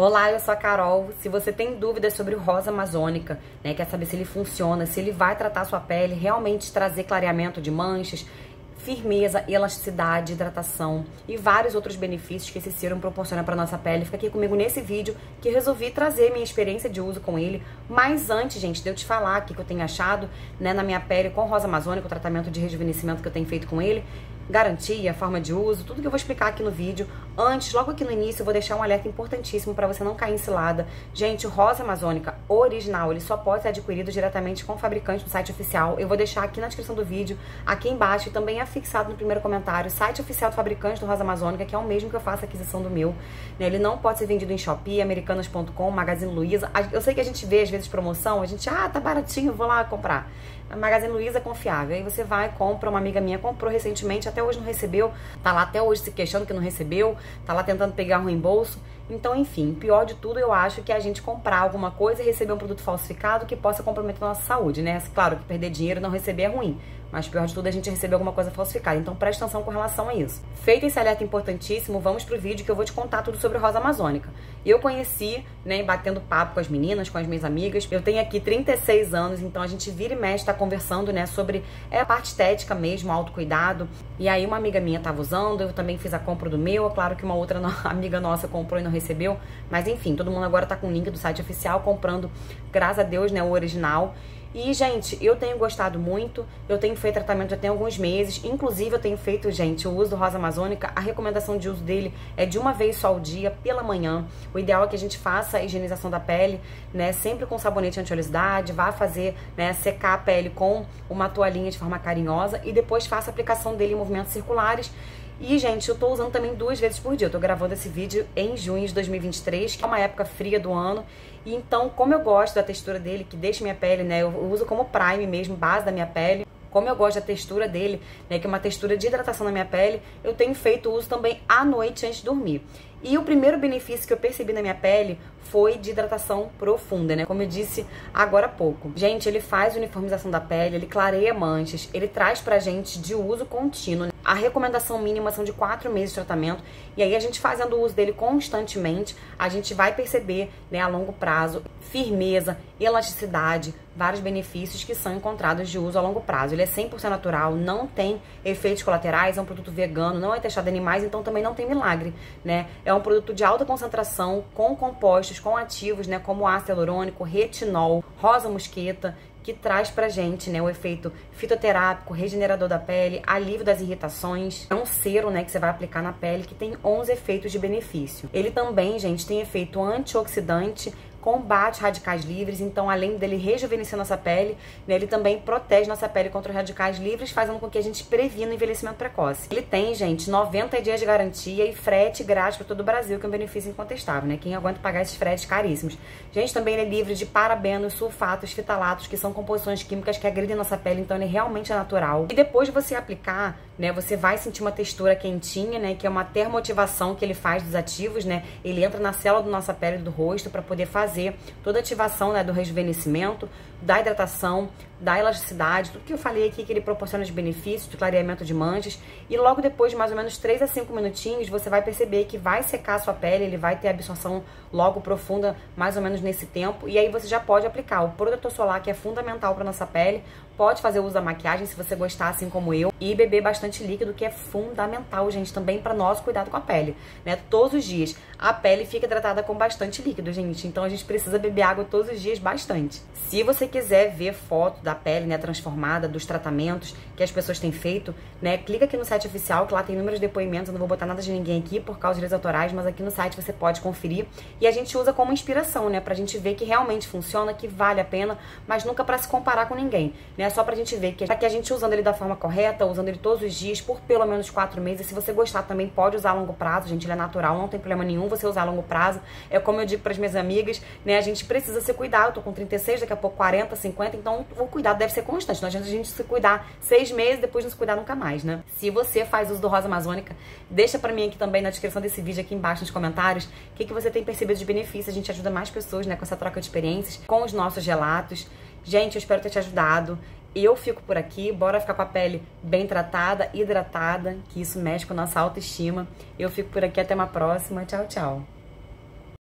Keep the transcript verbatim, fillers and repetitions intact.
Olá, eu sou a Carol. Se você tem dúvidas sobre o Rosa Amazônica, né, quer saber se ele funciona, se ele vai tratar a sua pele, realmente trazer clareamento de manchas, firmeza, elasticidade, hidratação e vários outros benefícios que esse sírum proporciona para nossa pele, fica aqui comigo nesse vídeo que resolvi trazer minha experiência de uso com ele. Mas antes, gente, de eu te falar o que eu tenho achado, né, na minha pele com o Rosa Amazônica, o tratamento de rejuvenescimento que eu tenho feito com ele, garantia, forma de uso, tudo que eu vou explicar aqui no vídeo. Antes, logo aqui no início, eu vou deixar um alerta importantíssimo para você não cair em cilada. Gente, o Rosa Amazônica original, ele só pode ser adquirido diretamente com o fabricante do site oficial. Eu vou deixar aqui na descrição do vídeo, aqui embaixo, e também é fixado no primeiro comentário, o site oficial do fabricante do Rosa Amazônica, que é o mesmo que eu faço a aquisição do meu. Ele não pode ser vendido em Shopee, americanas ponto com, Magazine Luiza. Eu sei que a gente vê, às vezes, promoção, a gente, ah, tá baratinho, vou lá comprar. A Magazine Luiza é confiável. Aí você vai, compra. Uma amiga minha comprou recentemente, até hoje não recebeu. Tá lá até hoje se queixando que não recebeu. Tá lá tentando pegar um reembolso. Então, enfim, pior de tudo, eu acho que é a gente comprar alguma coisa e receber um produto falsificado que possa comprometer a nossa saúde, né? Claro que perder dinheiro e não receber é ruim, mas pior de tudo é a gente receber alguma coisa falsificada. Então, preste atenção com relação a isso. Feito esse alerta importantíssimo, vamos pro vídeo que eu vou te contar tudo sobre a Rosa Amazônica. Eu conheci, né, batendo papo com as meninas, com as minhas amigas. Eu tenho aqui trinta e seis anos, então a gente vira e mexe, tá conversando, né, sobre é, a parte estética mesmo, autocuidado. E aí uma amiga minha tava usando, eu também fiz a compra do meu. Claro que uma outra no... amiga nossa comprou e não recebeu, mas enfim, todo mundo agora tá com o link do site oficial, comprando, graças a Deus, né, o original. E, gente, eu tenho gostado muito, eu tenho feito tratamento já tem alguns meses, inclusive eu tenho feito, gente, o uso do Rosa Amazônica. A recomendação de uso dele é de uma vez só ao dia, pela manhã. O ideal é que a gente faça a higienização da pele, né, sempre com sabonete anti-oleosidade, vá fazer, né, secar a pele com uma toalhinha de forma carinhosa e depois faça a aplicação dele em movimentos circulares. E, gente, eu tô usando também duas vezes por dia. Eu tô gravando esse vídeo em junho de dois mil e vinte e três, que é uma época fria do ano. E então, como eu gosto da textura dele, que deixa minha pele, né, eu uso como prime mesmo, base da minha pele. Como eu gosto da textura dele, né, que é uma textura de hidratação na minha pele, eu tenho feito uso também à noite antes de dormir. E o primeiro benefício que eu percebi na minha pele foi de hidratação profunda, né? Como eu disse agora há pouco. Gente, ele faz uniformização da pele, ele clareia manchas, ele traz pra gente de uso contínuo. A recomendação mínima são de quatro meses de tratamento. E aí a gente fazendo o uso dele constantemente, a gente vai perceber, né, a longo prazo, firmeza, elasticidade, vários benefícios que são encontrados de uso a longo prazo. Ele é cem por cento natural, não tem efeitos colaterais, é um produto vegano, não é testado em animais, então também não tem milagre, né? É um produto de alta concentração, com compostos, com ativos, né, como ácido hialurônico, retinol, rosa mosqueta, que traz pra gente, né, o efeito fitoterápico, regenerador da pele, alívio das irritações. É um sêrum, né, que você vai aplicar na pele, que tem onze efeitos de benefício. Ele também, gente, tem efeito antioxidante, combate radicais livres, então além dele rejuvenescer nossa pele, né, ele também protege nossa pele contra os radicais livres, fazendo com que a gente previna o envelhecimento precoce. Ele tem, gente, noventa dias de garantia e frete grátis para todo o Brasil, que é um benefício incontestável, né? Quem aguenta pagar esses fretes caríssimos. Gente, também ele é livre de parabenos, sulfatos, fitalatos, que são composições químicas que agridem nossa pele, então ele realmente é natural. E depois de você aplicar, né, você vai sentir uma textura quentinha, né, que é uma termoativação que ele faz dos ativos, né? Ele entra na célula da nossa pele do rosto para poder fazer Fazer toda a ativação, né, do rejuvenescimento, da hidratação, da elasticidade, tudo que eu falei aqui que ele proporciona de benefícios, de clareamento de manchas. E logo depois de mais ou menos três a cinco minutinhos, você vai perceber que vai secar a sua pele, ele vai ter absorção logo profunda, mais ou menos nesse tempo. E aí você já pode aplicar o protetor solar, que é fundamental para nossa pele. Pode fazer uso da maquiagem, se você gostar, assim como eu. E beber bastante líquido, que é fundamental, gente, também para nosso cuidado com a pele, né? Todos os dias a pele fica hidratada com bastante líquido, gente. Então a gente precisa beber água todos os dias, bastante. Se você quiser ver foto da pele, né, transformada, dos tratamentos que as pessoas têm feito, né, clica aqui no site oficial, que lá tem inúmeros depoimentos. Eu não vou botar nada de ninguém aqui por causa de direitos autorais, mas aqui no site você pode conferir. E a gente usa como inspiração, né, pra gente ver que realmente funciona, que vale a pena, mas nunca pra se comparar com ninguém, né, só pra gente ver que, que a gente usando ele da forma correta, usando ele todos os dias, por pelo menos quatro meses. Se você gostar também, pode usar a longo prazo, gente, ele é natural, não tem problema nenhum você usar a longo prazo. É como eu digo pras minhas amigas, né, a gente precisa se cuidar. Eu tô com trinta e seis, daqui a pouco quarenta, cinquenta, então o cuidado deve ser constante. Não adianta a gente se cuidar seis meses, depois não se cuidar nunca mais, né? Se você faz uso do Rosa Amazônica, deixa pra mim aqui também na descrição desse vídeo, aqui embaixo nos comentários, o que, que você tem percebido de benefício. A gente ajuda mais pessoas, né, com essa troca de experiências, com os nossos relatos. Gente, eu espero ter te ajudado. Eu fico por aqui, bora ficar com a pele bem tratada, hidratada, que isso mexe com a nossa autoestima. Eu fico por aqui, até uma próxima. Tchau, tchau.